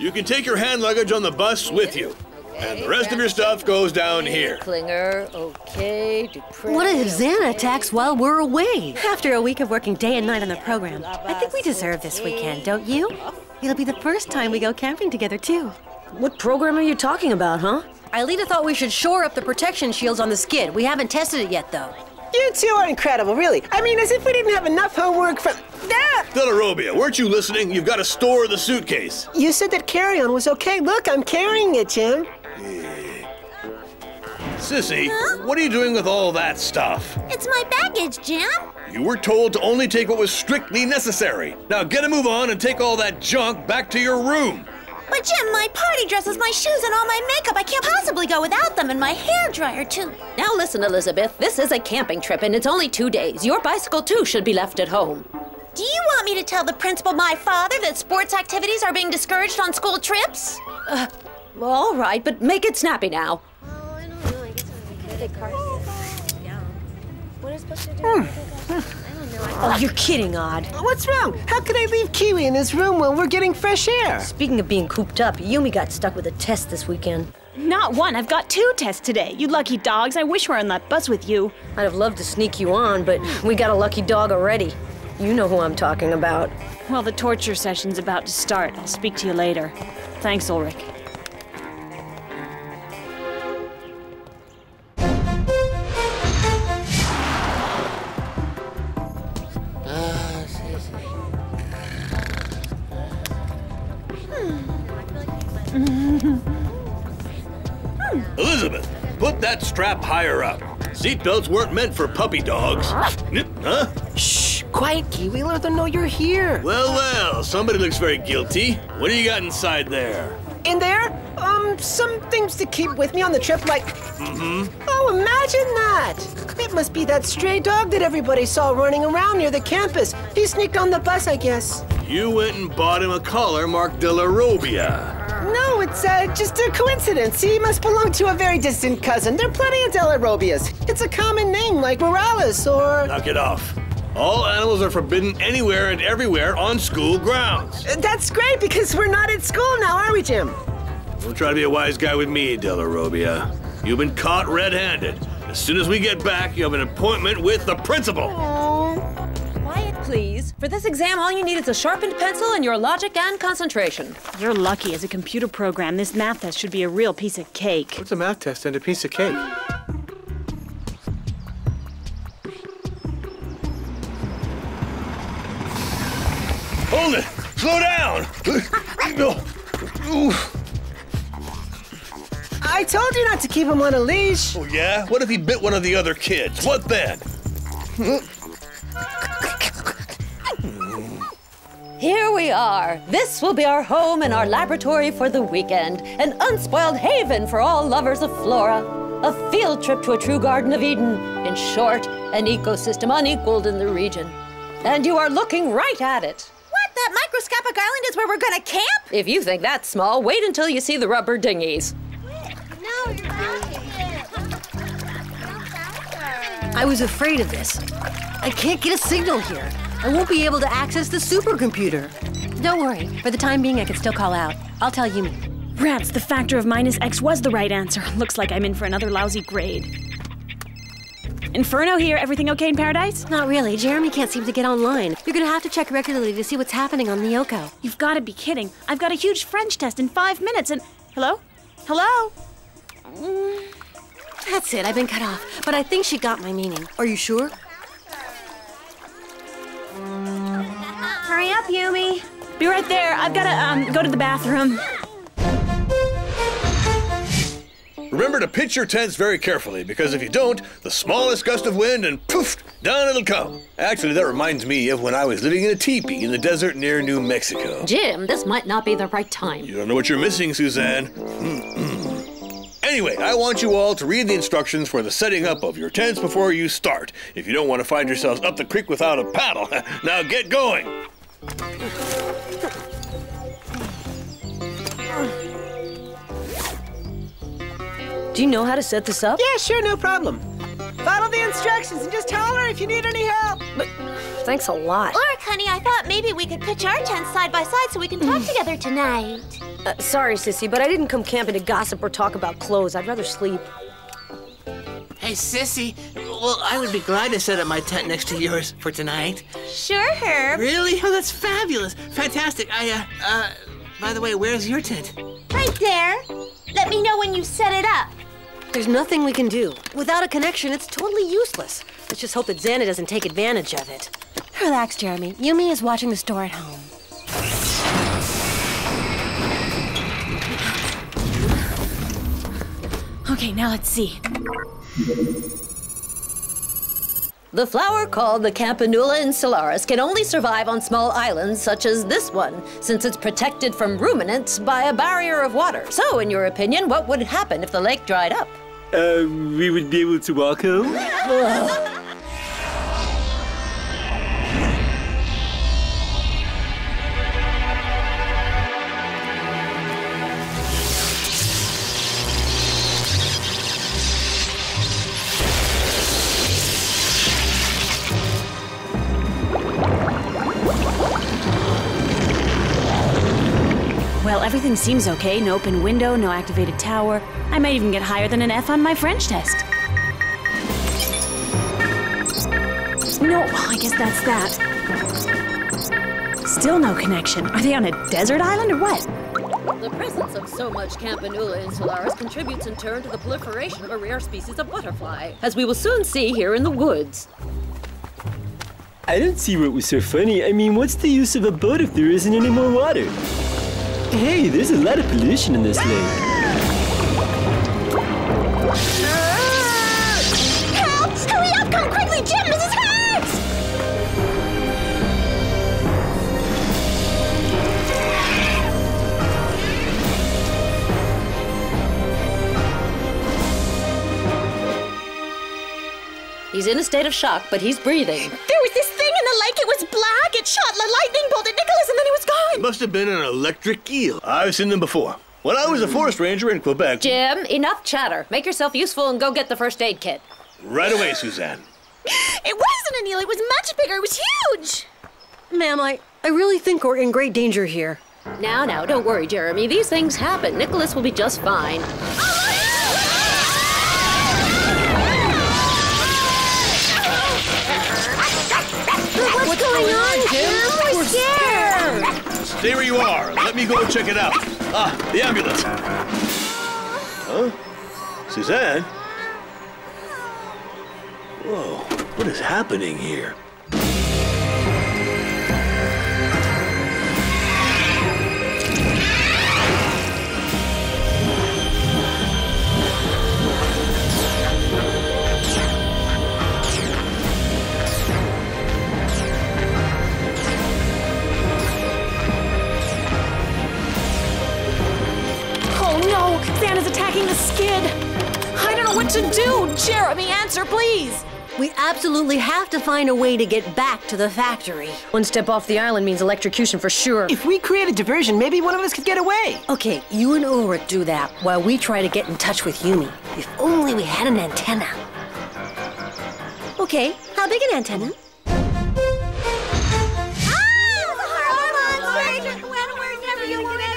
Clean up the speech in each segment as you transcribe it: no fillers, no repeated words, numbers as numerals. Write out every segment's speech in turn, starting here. You can take your hand luggage on the bus with you, and the rest of your stuff goes down here. Klinger, okay. What if Xana attacks while we're away? After a week of working day and night on the program, I think we deserve this weekend, don't you? It'll be the first time we go camping together, too. What program are you talking about, huh? Aelita thought we should shore up the protection shields on the Skid. We haven't tested it yet, though. You two are incredible, really. I mean, as if we didn't have enough homework for... Ah! Della Robbia, weren't you listening? You've got to store the suitcase. You said that carry-on was okay. Look, I'm carrying it, Jim. Sissy, huh? What are you doing with all that stuff? It's my baggage, Jim. You were told to only take what was strictly necessary. Now get a move on and take all that junk back to your room. But Jim, my party dresses, my shoes, and all my makeup, I can't possibly go without them, and my hairdryer, too. Now listen, Elizabeth, this is a camping trip, and it's only 2 days. Your bicycle, too, should be left at home. Do you want me to tell the principal, my father, that sports activities are being discouraged on school trips? Well, all right, but make it snappy now. Oh, I don't know. I guess I'm going to get a car. Yeah. What are you supposed to do? Oh, you're kidding, Odd. What's wrong? How could I leave Kiwi in his room while we're getting fresh air? Speaking of being cooped up, Yumi got stuck with a test this weekend. Not one. I've got 2 tests today. You lucky dogs. I wish we were on that bus with you. I'd have loved to sneak you on, but we got a lucky dog already. You know who I'm talking about. Well, the torture session's about to start. I'll speak to you later. Thanks, Ulrich. Elizabeth, put that strap higher up. Seatbelts weren't meant for puppy dogs. Huh? Shh, quiet, Kiwi. Let them know you're here. Well, well, somebody looks very guilty. What do you got inside there? In there? Some things to keep with me on the trip, like... Oh, imagine that! It must be that stray dog that everybody saw running around near the campus. He sneaked on the bus, I guess. You went and bought him a collar marked Della Robbia. No, it's just a coincidence. He must belong to a very distant cousin. There are plenty of Della Robbias. It's a common name, like Morales or... Knock it off. All animals are forbidden anywhere and everywhere on school grounds. That's great, because we're not at school now, are we, Jim? Don't try to be a wise guy with me, Della Robbia. You've been caught red-handed. As soon as we get back, you have an appointment with the principal. Aww. Quiet, please. For this exam, all you need is a sharpened pencil and your logic and concentration. You're lucky. As a computer program, this math test should be a real piece of cake. What's a math test and a piece of cake? Hold it! Slow down! No. I told you not to keep him on a leash. Oh, yeah? What if he bit one of the other kids? What then? Here we are. This will be our home and our laboratory for the weekend. An unspoiled haven for all lovers of flora. A field trip to a true Garden of Eden. In short, an ecosystem unequaled in the region. And you are looking right at it. What? That microscopic island is where we're gonna camp? If you think that's small, wait until you see the rubber dinghies. I was afraid of this. I can't get a signal here. I won't be able to access the supercomputer. Don't worry. For the time being, I can still call out. I'll tell Yumi. Rats, the factor of -x was the right answer. Looks like I'm in for another lousy grade. Inferno here. Everything okay in paradise? Not really. Jeremie can't seem to get online. You're gonna have to check regularly to see what's happening on Lyoko. You've got to be kidding. I've got a huge French test in 5 minutes and... Hello? Hello? That's it. I've been cut off. But I think she got my meaning. Are you sure? Hurry up, Yumi. Be right there. I've got to go to the bathroom. Remember to pitch your tents very carefully, because if you don't, the smallest gust of wind and poof, down it'll come. Actually, that reminds me of when I was living in a teepee in the desert near New Mexico. Jim, this might not be the right time. You don't know what you're missing, Suzanne. Anyway, I want you all to read the instructions for the setting up of your tents before you start, if you don't want to find yourselves up the creek without a paddle. Now get going. Do you know how to set this up? Yeah, sure, no problem. Follow the instructions and just holler if you need any help. But thanks a lot. Ulrich, honey, I thought maybe we could pitch our tents side by side so we can talk together tonight. Sorry, Sissy, but I didn't come camping to gossip or talk about clothes. I'd rather sleep. Hey, Sissy, well, I would be glad to set up my tent next to yours for tonight. Sure, Herb. Really? Oh, that's fabulous. Fantastic. By the way, where's your tent? Right there. Let me know when you set it up. There's nothing we can do. Without a connection, it's totally useless. Let's just hope that Xana doesn't take advantage of it. Relax, Jeremie. Yumi is watching the store at home. Okay, now let's see. The flower called the Campanula insularis can only survive on small islands such as this one, since it's protected from ruminants by a barrier of water. So, in your opinion, what would happen if the lake dried up? We would be able to walk home. Well, everything seems okay. No open window, no activated tower. I might even get higher than an F on my French test. No, I guess that's that. Still no connection. Are they on a desert island or what? The presence of so much Campanula insularis contributes in turn to the proliferation of a rare species of butterfly, as we will soon see here in the woods. I don't see what was so funny. I mean, what's the use of a boat if there isn't any more water? Hey, there's a lot of pollution in this lake. Help! Hurry up! Come quickly, Jim! Ms. Hertz! He's in a state of shock, but he's breathing. There was this thing in the lake. It was black. It shot a lightning bolt at Nicholas, and then he was gone. It must have been an electric eel. I've seen them before. When I was a forest ranger in Quebec... Jim, enough chatter. Make yourself useful and go get the first aid kit. Right away, Suzanne. It wasn't an eel. It was much bigger. It was huge. Ma'am, I really think we're in great danger here. Now, now, don't worry, Jeremie. These things happen. Nicholas will be just fine. What's going on, Jim? We're scared. Stay where you are. Let me go check it out. Ah, the ambulance. Huh? Suzanne? Whoa, what is happening here? Xana's attacking the skid. I don't know what to do. Jeremie, answer, please. We absolutely have to find a way to get back to the factory. One step off the island means electrocution for sure. If we create a diversion, maybe one of us could get away. Okay, you and Ulrich do that while we try to get in touch with Yumi. If only we had an antenna. Okay, how big an antenna?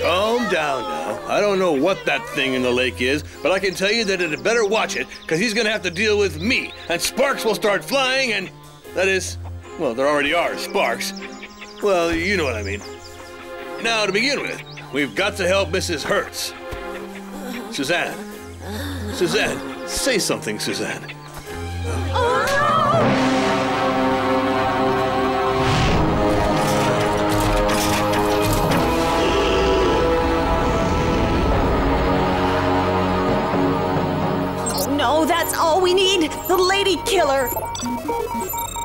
Calm down now. I don't know what that thing in the lake is, but I can tell you that it had better watch it, because he's going to have to deal with me, and sparks will start flying, and that is, well, there already are sparks. Well, you know what I mean. Now, to begin with, we've got to help Mrs. Hertz. Suzanne. Suzanne, say something, Suzanne. Oh, no! kitty killer!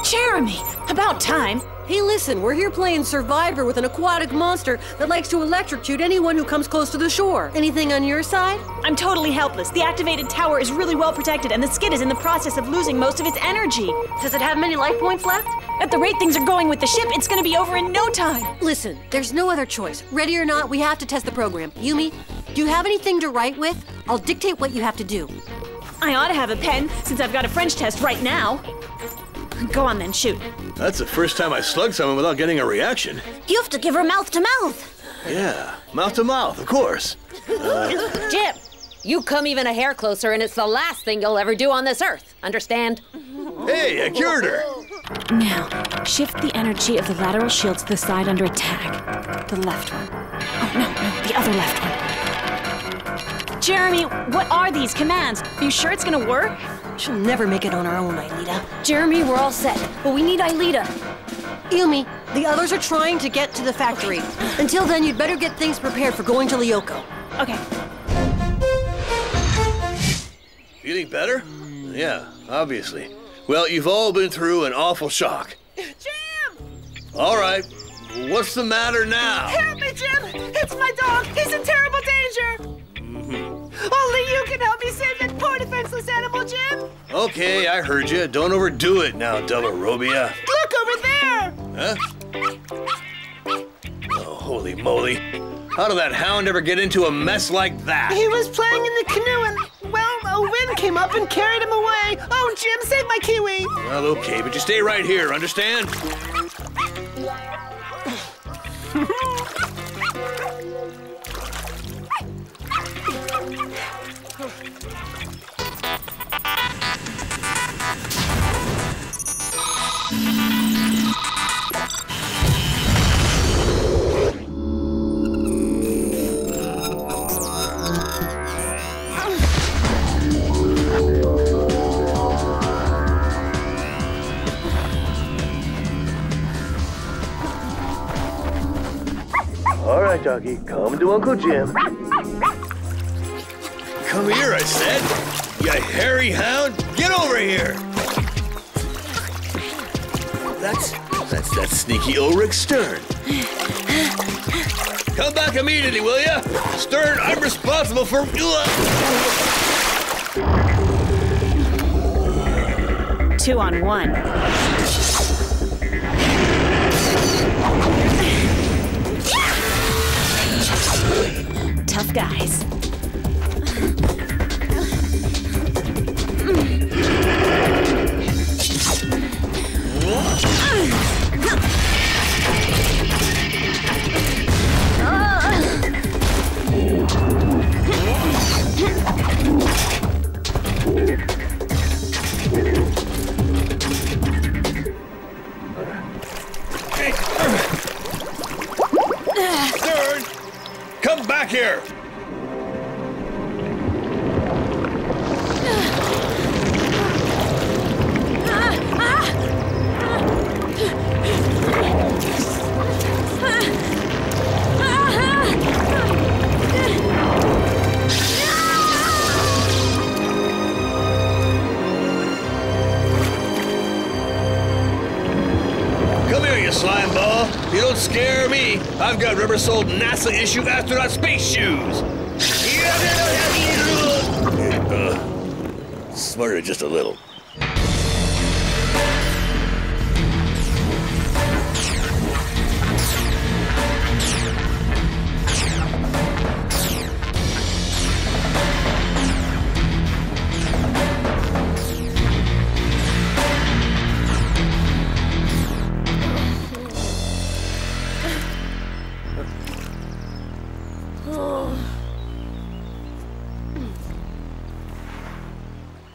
Jeremie! About time! Hey, listen, we're here playing Survivor with an aquatic monster that likes to electrocute anyone who comes close to the shore. Anything on your side? I'm totally helpless. The activated tower is really well protected, and the skid is in the process of losing most of its energy. Does it have many life points left? At the rate things are going with the ship, it's gonna be over in no time. Listen, there's no other choice. Ready or not, we have to test the program. Yumi, do you have anything to write with? I'll dictate what you have to do. I ought to have a pen, since I've got a French test right now. Go on then, shoot. That's the first time I slugged someone without getting a reaction. You have to give her mouth to mouth. Yeah, mouth to mouth, of course. Jim, you come even a hair closer and it's the last thing you'll ever do on this earth, understand? Hey, I cured her. Now, shift the energy of the lateral shield to the side under attack. The left one. Oh, no, the other left one. Jeremie, what are these commands? Are you sure it's gonna work? She'll never make it on our own, Aelita. Jeremie, we're all set, but we need Aelita. Yumi, the others are trying to get to the factory. Okay. Until then, you'd better get things prepared for going to Lyoko. Okay. Feeling better? Yeah, obviously. Well, you've all been through an awful shock. Jim! All right, what's the matter now? Help me, Jim! It's my dog! He's in terrible danger! Only you can help me save that poor defenseless animal, Jim! Okay, I heard you. Don't overdo it now, Della Robbia. Look over there! Huh? Oh, holy moly. How did that hound ever get into a mess like that? He was playing in the canoe and, well, a wind came up and carried him away. Oh, Jim, save my Kiwi! Well, okay, but you stay right here, understand? All right, doggy, come to Uncle Jim. Come here, I said. You hairy hound, get over here. That's that sneaky Ulrich Stern. Come back immediately, will ya? Stern, I'm responsible for... Two on one. Tough guys. Stern, come back here. Slime ball, you don't scare me. I've got rubber-soled NASA-issue astronaut space shoes. Smarter just a little.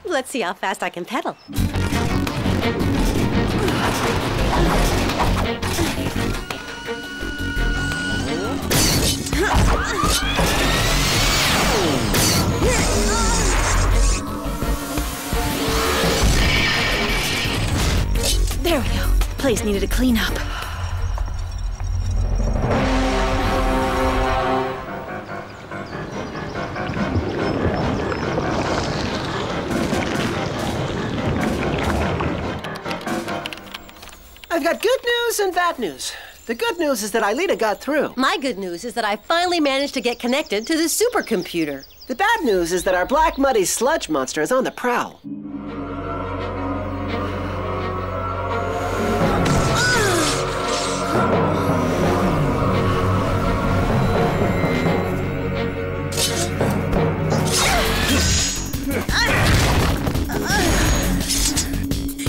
Let's see how fast I can pedal. There we go. Place needed a clean up. I've got good news and bad news. The good news is that Aelita got through. My good news is that I finally managed to get connected to the supercomputer. The bad news is that our black muddy sludge monster is on the prowl.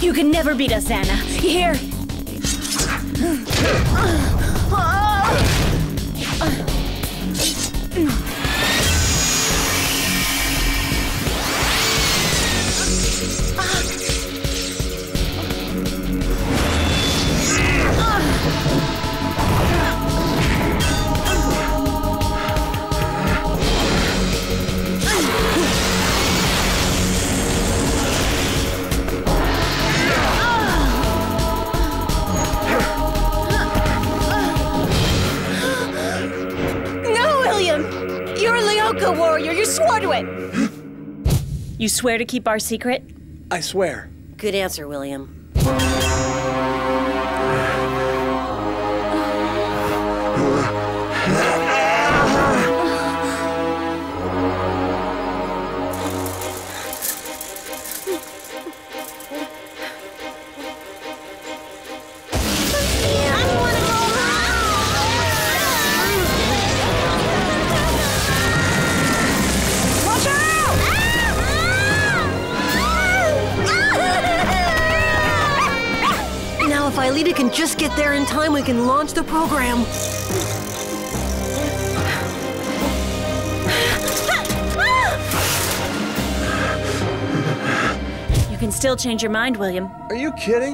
You can never beat us, Xana. You hear? You swear to keep our secret? I swear. Good answer, William. Aelita can just get there in time, we can launch the program. You can still change your mind, William. Are you kidding?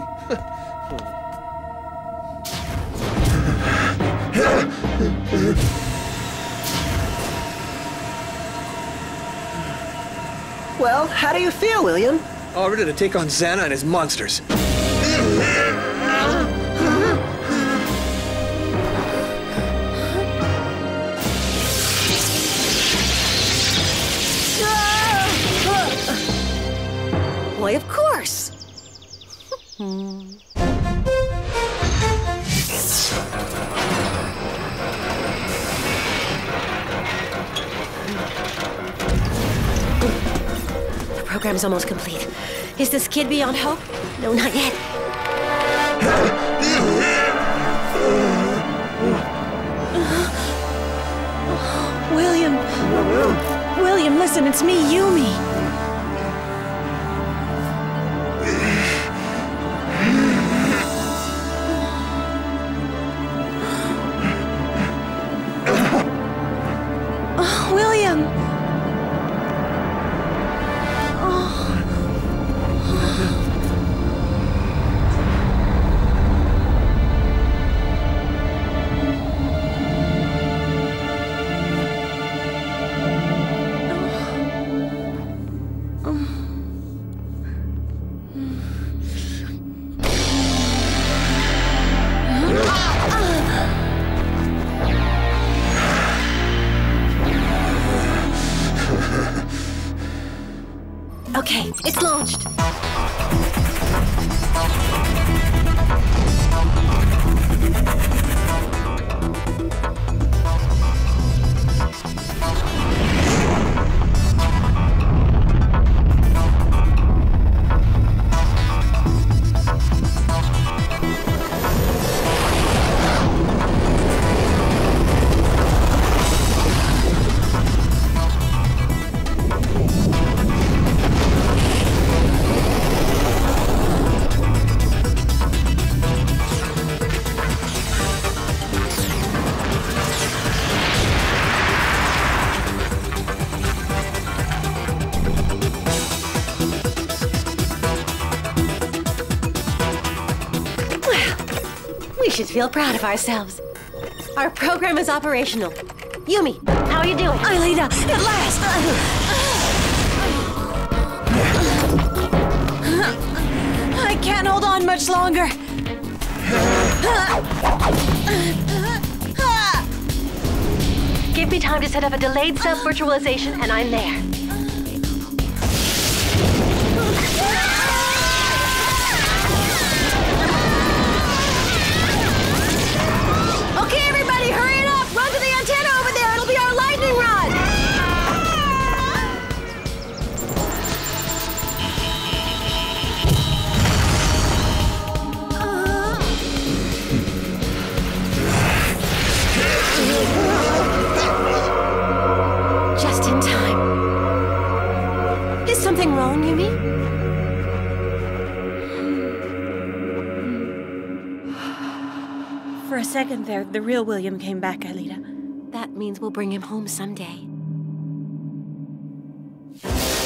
Well, how do you feel, William? All ready to take on Xana and his monsters. Why, of course. The program's almost complete. Is this kid beyond hope? No, not yet. William. William, listen, it's me, Yumi. We should feel proud of ourselves. Our program is operational. Yumi, how are you doing? Aelita, at last! I can't hold on much longer. Give me time to set up a delayed self-virtualization, and I'm there. a second there, the real William came back, Aelita. That means we'll bring him home someday.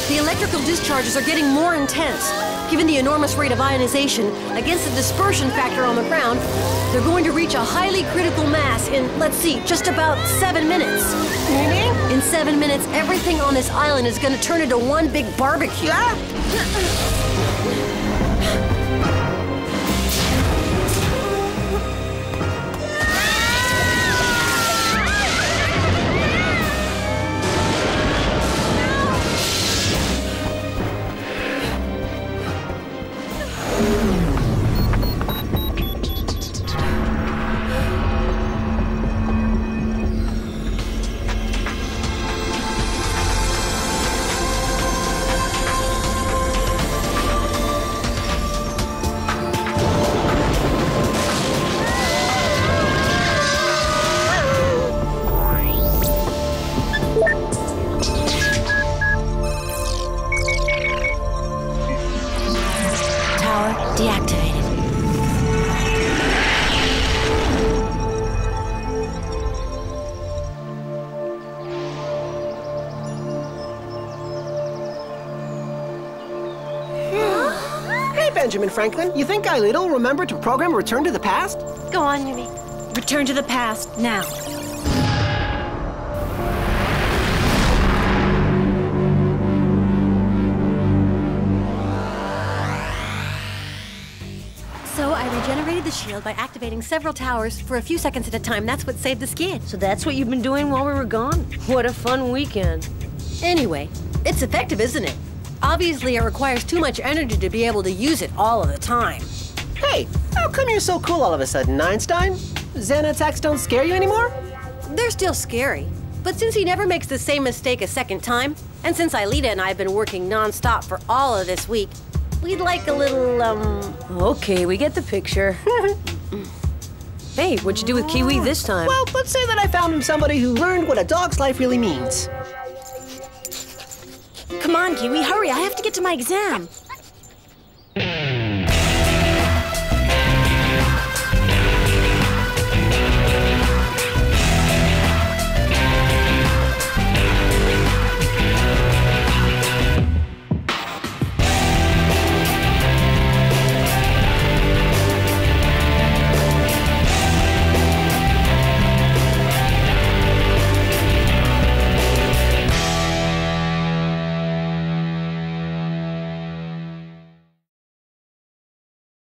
The electrical discharges are getting more intense. Given the enormous rate of ionization against the dispersion factor on the ground, they're going to reach a highly critical mass in, let's see, just about 7 minutes. Mm-hmm. In 7 minutes, everything on this island is going to turn into one big barbecue. Benjamin Franklin, you think Aelita will remember to program Return to the Past? Go on, Yumi. Return to the past, now. So I regenerated the shield by activating several towers for a few seconds at a time. That's what saved the Skid. So that's what you've been doing while we were gone? What a fun weekend. Anyway, it's effective, isn't it? Obviously, it requires too much energy to be able to use it all of the time. Hey, how come you're so cool all of a sudden, Einstein? Xana attacks don't scare you anymore? They're still scary. But since he never makes the same mistake a second time, and since Aelita and I have been working non-stop for all of this week, we'd like a little, Okay, we get the picture. Hey, what'd you do with Kiwi this time? Well, let's say that I found him somebody who learned what a dog's life really means. Come on, Kiwi, hurry, I have to get to my exam.